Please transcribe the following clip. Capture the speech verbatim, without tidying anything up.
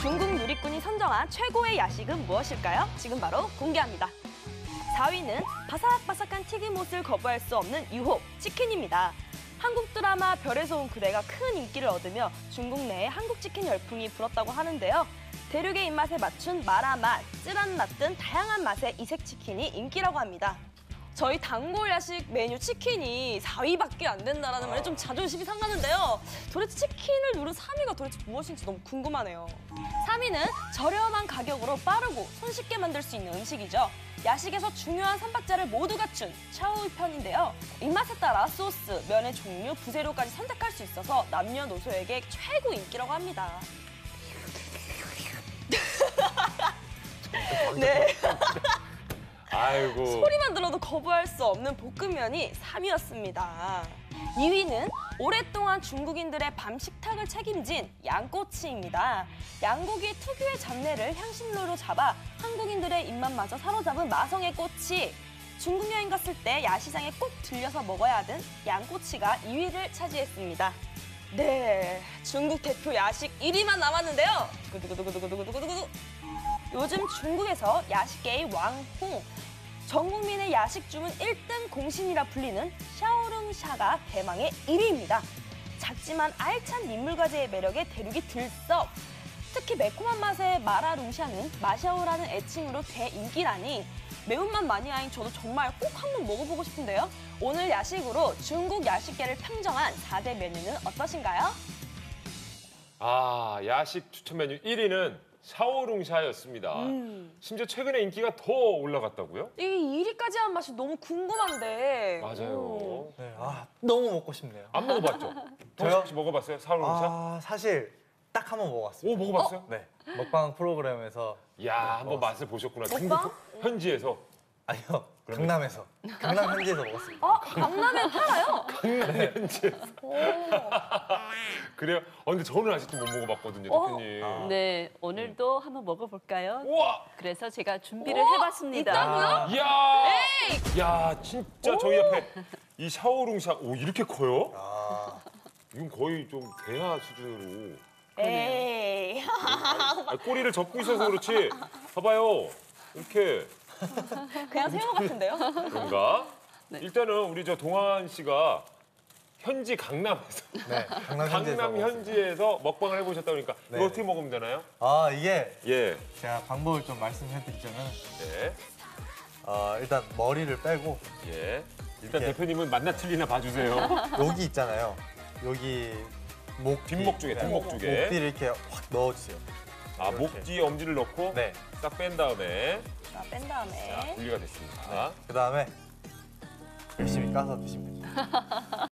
중국 누리꾼이 선정한 최고의 야식은 무엇일까요? 지금 바로 공개합니다. 사 위는 바삭바삭한 튀김옷을 거부할 수 없는 유혹, 치킨입니다. 한국 드라마 별에서 온 그대가 큰 인기를 얻으며 중국 내에 한국 치킨 열풍이 불었다고 하는데요. 대륙의 입맛에 맞춘 마라맛, 찌란맛 등 다양한 맛의 이색치킨이 인기라고 합니다. 저희 단골 야식 메뉴 치킨이 사 위밖에 안 된다는 말에 좀 자존심이 상하는데요. 도대체 치킨을 누른 삼 위가 도대체 무엇인지 너무 궁금하네요. 삼 위는 저렴한 가격으로 빠르고 손쉽게 만들 수 있는 음식이죠. 야식에서 중요한 삼박자를 모두 갖춘 샤오이 편인데요. 입맛에 따라 소스, 면의 종류, 부재료까지 선택할 수 있어서 남녀노소에게 최고 인기라고 합니다. 네. 아이고. 소리만 들어도 거부할 수 없는 볶음면이 삼 위였습니다. 이 위는 오랫동안 중국인들의 밤 식탁을 책임진 양꼬치입니다. 양고기 특유의 잡내를 향신료로 잡아 한국인들의 입맛마저 사로잡은 마성의 꼬치. 중국 여행 갔을 때 야시장에 꼭 들려서 먹어야 하던 양꼬치가 이 위를 차지했습니다. 네, 중국 대표 야식 일 위만 남았는데요. 두구두구두구두구두구두구. 요즘 중국에서 야식계의 왕홍, 전 국민의 야식 주문 일 등 공신이라 불리는 샤오룽샤가 대망의 일 위입니다. 작지만 알찬 민물과자의 매력에 대륙이 들썩. 특히 매콤한 맛의 마라룽샤는 마샤오라는 애칭으로 대인기라니. 매운맛 마니아인 저도 정말 꼭 한번 먹어보고 싶은데요. 오늘 야식으로 중국 야식계를 평정한 사 대 메뉴는 어떠신가요? 아, 야식 추천 메뉴 일 위는 샤오룽샤였습니다. 음. 심지어 최근에 인기가 더 올라갔다고요? 이 일 위까지 한 맛이 너무 궁금한데. 맞아요. 네, 아, 너무 먹고 싶네요. 안 먹어봤죠? 저요? 혹시 먹어봤어요? 샤오룽샤? 아, 사실 딱 한 번 먹어봤어요. 오, 먹어봤어요? 어? 네. 먹방 프로그램에서. 이야, 한번 맛을 보셨구나. 먹방? 현지에서? 아니요, 강남에서. 강남 현지에서 먹었어요. 아, 강남에 살아요? 강남 현지에서. 그래요? 어, 근데 저는 아직도 못 먹어봤거든요, 대표님. 아. 네, 오늘도 음. 한번 먹어볼까요? 우와! 그래서 제가 준비를 우와! 해봤습니다. 있다고요? 이야! 에이! 이야, 진짜 저희 앞에 이 샤오룽샤, 오, 이렇게 커요? 아. 이건 거의 좀 대하 수준으로. 에이. 아니, 꼬리를 접고 있어서 그렇지. 봐봐요, 이렇게. 그냥 새우 같은데요? 그런가? 네. 일단은 우리 저 동환 씨가 현지 강남에서 네, 강남, 강남 현지에서 먹방을 해보셨다 보니까 네. 이거 어떻게 먹으면 되나요? 아 이게 예 제가 방법을 좀 말씀해드리자면 네. 어, 일단 머리를 빼고 예 일단 이렇게. 대표님은 만나틀리나 봐주세요. 여기 있잖아요. 여기 목 뒷목 쪽에 뒷목 쪽에 목뒤를 이렇게 확 넣어주세요. 아 목 뒤에 엄지를 넣고 네. 딱 뺀 다음에. 자, 뺀 다음에. 자, 분리가 됐습니다. 네. 그 다음에 열심히 까서 드시면 됩니다.